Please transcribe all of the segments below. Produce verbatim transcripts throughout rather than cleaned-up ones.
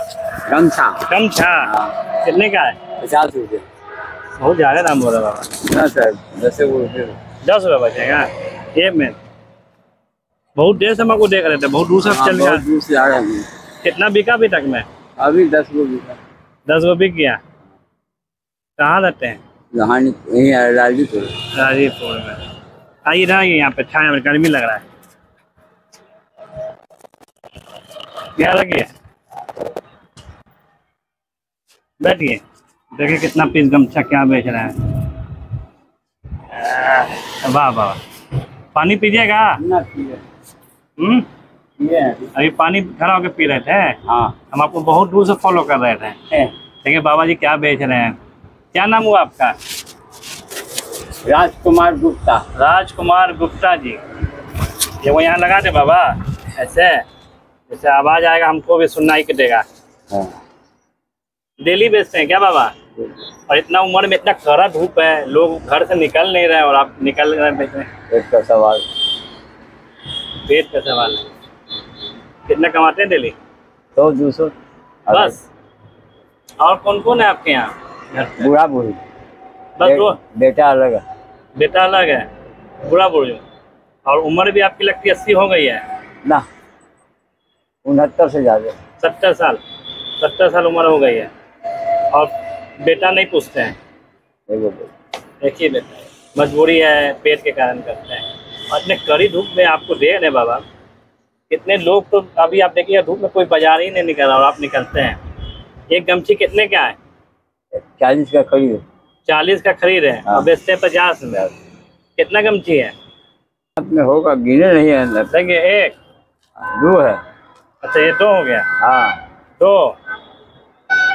गमछा गमछा कितने का है? पचास रुपये। बहुत ज्यादा दाम हो रहा है बाबा। सर दस रुपये दस रुपये बचेगा ये में। बहुत देर से हमको देख रहे थे, बहुत दूर से चल गया। दूर से आ गए। कितना बिका अभी तक में? अभी दस गो बिका। दस गो बिक गया। कहाँ रहते हैं? राजीपुर राजीपुर में। आइए रहिए यहाँ पे, छाया में गर्मी लग रहा है। क्या लगे बैठिए, देखिए कितना पीस गमछा क्या बेच रहा है। वाह वाह, पानी पीजिएगा? हम्म, अभी पानी खड़ा होकर पी रहे थे। हाँ, हम आपको बहुत दूर से फॉलो कर रहे थे। देखिए बाबा जी क्या बेच रहे हैं। क्या नाम हुआ आपका? राजकुमार गुप्ता। राजकुमार गुप्ता जी, ये वो यहाँ लगा दे बाबा, ऐसे जैसे आवाज आएगा हमको भी सुनाई के देगा। डेली बेचते हैं क्या बाबा? और इतना उम्र में इतना कड़ा धूप है, लोग घर से निकल नहीं रहे हैं और आप निकल रहे हैं बेचने। पेट का सवाल, पेट का सवाल है। कितना कमाते हैं डेली? सौ दो सौ बस। और कौन कौन है आपके यहाँ? बूढ़ा बूढ़ी बस। वो बेटा अलग है। बेटा अलग है, बूढ़ा बूढ़ी। और उम्र भी आपकी लगती अस्सी हो गई है ना? उनहत्तर से ज़्यादा। सत्तर साल सत्तर साल उम्र हो गई है। और बेटा नहीं पूछते हैं? एक ही बेटा है, मजबूरी है, पेट के कारण करते हैं। और इतने कड़ी धूप में आपको दे रहे बाबा, कितने लोग तो अभी आप देखिए धूप में कोई बाजार ही नहीं निकल रहा और आप निकलते हैं। एक गमछी कितने का है? चालीस का खरीद। चालीस का खरीद है और बेचते हैं पचास में। कितना गमछी है आपने? होगा, गिने नहीं है अंदर। देखिए एक दो है। अच्छा ये दो हो गया। हाँ दो,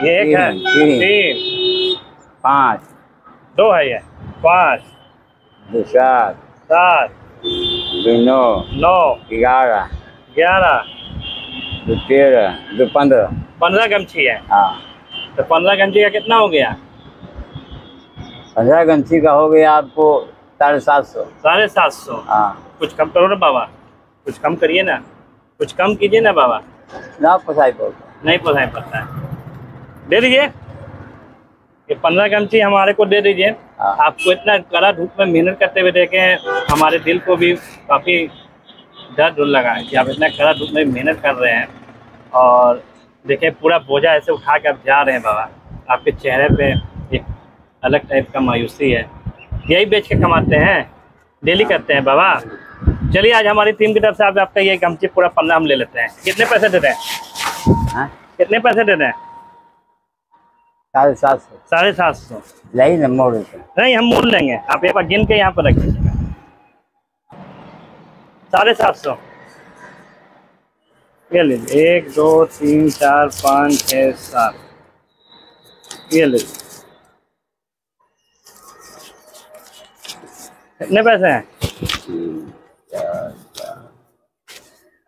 ये एक है, तीन, पाँच, दो है ये, पाँच, दो सात, सात, दो नौ, नौ, ग्यारह, ग्यारह, दो तेरह, दो पंद्रह। पंद्रह गमछी है। हाँ तो पंद्रह गमछी का कितना हो गया? पंद्रह गमछी का हो गया आपको साढ़े सात सौ। साढ़े सात सौ? हाँ, कुछ कम करो ना बाबा, कुछ कम करिए ना, कुछ कम कीजिए ना बाबा। ना पोसाई पड़ता, नहीं पोसाई पड़ता है। दे दीजिए ये पंद्रह गमछी हमारे को दे दीजिए। आपको इतना कड़ा धूप में मेहनत करते हुए देखे, हमारे दिल को भी काफ़ी दर्द लगा है कि आप इतना कड़ा धूप में मेहनत कर रहे हैं। और देखें पूरा बोझा ऐसे उठा के आप जा रहे हैं बाबा, आपके चेहरे पे एक अलग टाइप का मायूसी है। यही बेच के कमाते हैं, डेली करते हैं बाबा। चलिए आज हमारी टीम की तरफ से आप आपका ये गमछी पूरा पन्ना हम ले लेते हैं। कितने पैसे देते हैं? कितने पैसे देते हैं? साढ़े सात सौ। साढ़े सात सौ नहीं हम मोड़ लेते हैं। नहीं हम मोड़ लेंगे, आप एक बार गिन के यहाँ पर रख दीजिएगा। साढ़े सात सौ ये लीजिए, एक दो तीन चार पाँच छः सात, ये लीजिए। कितने पैसे हैं?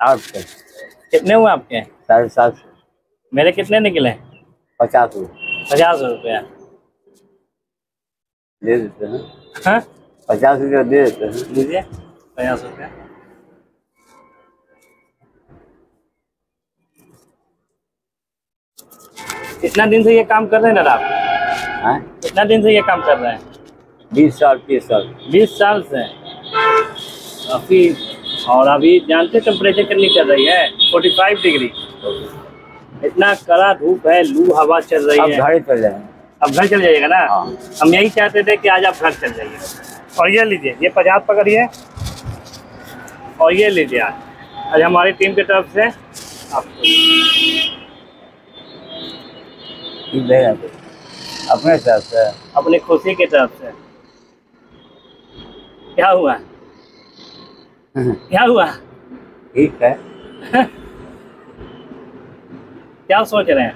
आपके कितने हुए आपके? साढ़े सात सौ। मेरे कितने निकले? पचास रुपये। पचास रुपया दे देते हैं। हाँ पचास रुपया दे देते हैं। दीजिए पचास रुपया। कितना दिन से ये काम कर रहे हैं ना आप? कितना दिन से ये काम कर रहे हैं? बीस साल। बीस साल बीस साल से काफी। और अभी जानते टेम्परेचर कितनी चल रही है? पैंतालीस डिग्री। इतना कड़ा धूप है, लू हवा चल रही है। अब घर चल जाएगा। अब घर चल जाइएगा ना? हम यही चाहते थे कि आज आप घर चल जाइए। और ये लीजिए, ये पचास पकड़िए और ये लीजिए। आज आज हमारी टीम की तरफ से आपको अपने तरफ से, अपनी खुशी की तरफ से। क्या हुआ? क्या हुआ? ठीक है। क्या सोच रहे हैं?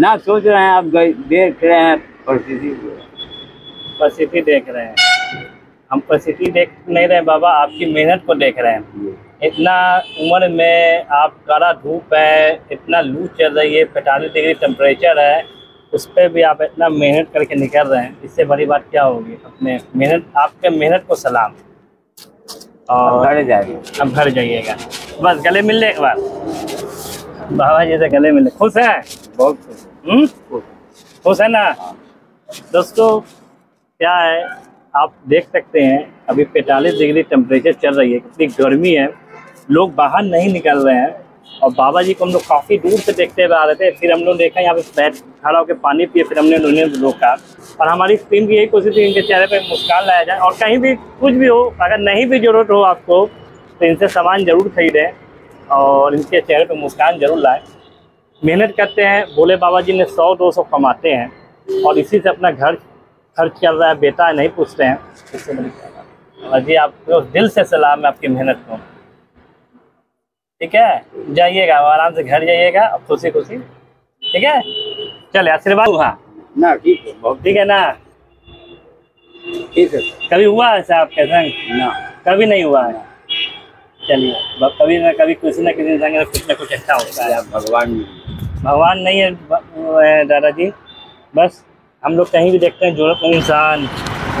ना सोच रहे हैं, आप देख रहे हैं परिस्थिति परिस्थिति देख रहे हैं। हम परिस्थिति देख नहीं रहे बाबा, आपकी मेहनत को देख रहे हैं। इतना उम्र में आप, कड़ा धूप है, इतना लू चल रही है, पैंतालीस डिग्री टेम्परेचर है, उस पर भी आप इतना मेहनत करके निकल रहे हैं। इससे बड़ी बात क्या होगी? अपने मेहनत, आपके मेहनत को सलाम। और घर जाइए, अब घर जाइएगा। बस गले मिलने के बाद बाबा जी से गले मिले। खुश हैं? बहुत खुश है ना। दोस्तों क्या है, आप देख सकते हैं अभी पैंतालीस डिग्री टेम्परेचर चल रही है, कितनी गर्मी है, लोग बाहर नहीं निकल रहे हैं। और बाबा जी को हम लोग काफ़ी दूर से देखते हुए आ रहे थे, फिर हम लोग देखा यहाँ पे बैठ खड़ा होकर पानी पिए, फिर हमने उन्होंने रोका। और हमारी टीम की यही कोशिश थी इनके चेहरे पे मुस्कान लाया जाए। और कहीं भी कुछ भी हो, अगर नहीं भी जरूरत हो आपको, तो इनसे सामान ज़रूर खरीदें और इनके चेहरे पर मुस्कान ज़रूर लाएँ। मेहनत करते हैं, भोले बाबा जी ने सौ दो सौ कमाते हैं और इसी से अपना घर खर्च चल रहा है। बेटा नहीं पूछते हैं इससे बड़ी जी। आपको दिल से सलाम है आपकी मेहनत को। ठीक है, जाइएगा आराम से घर जाइएगा अब खुशी खुशी। ठीक है, चले आशीर्वाद हुआ ना। ठीक है, बहुत ठीक है ना। ठीक है, कभी हुआ ऐसा आपके संग ना? कभी नहीं हुआ है। चलिए, कभी ना कभी किसी ना किसी संग कुछ ना कुछ अच्छा होता है। भगवान भगवान नहीं है दादाजी, बस हम लोग कहीं भी देखते हैं जरूरतमंद इंसान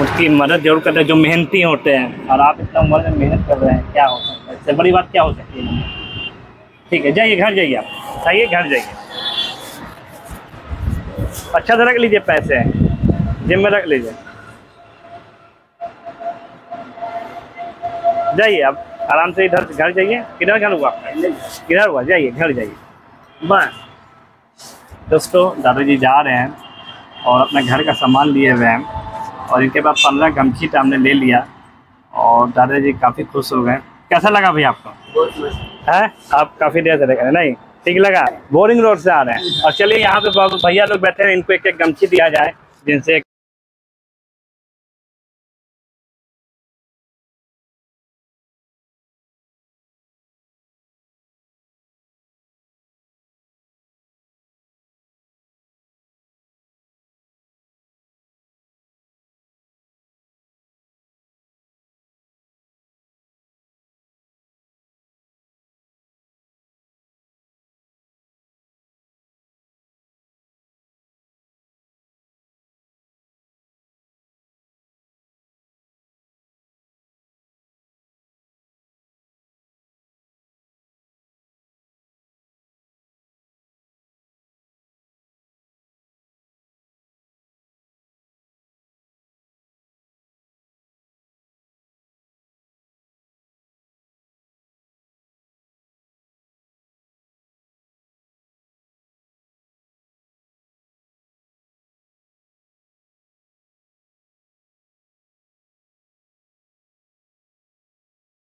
उसकी मदद जरूर करते हैं जो मेहनती होते हैं। और आप इतना उम्र में मेहनत कर रहे हैं, क्या हो सकता है इससे बड़ी बात, क्या हो सकती है। ठीक है, जाइए घर जाइए, आप जाइए घर जाइए। अच्छा से रख लीजिए, पैसे जिम में रख लीजिए, जाइए आप आराम से इधर घर जाइए। किधर घर हुआ आपका? किधर हुआ, जाइए घर जाइए बस। दोस्तों दादाजी जा रहे हैं और अपने घर का सामान लिए हुए हैं और इनके पास पंद्रह गमछी हमने ले लिया और दादाजी काफ़ी खुश हो गए। कैसा लगा भैया आपको? है, आप काफ़ी देर से देख रहे हैं नहीं? ठीक लगा। बोरिंग रोड से आ रहे हैं और चलिए यहाँ पे भैया लोग बैठे हैं, इनको एक एक गमछी दिया जाए जिनसे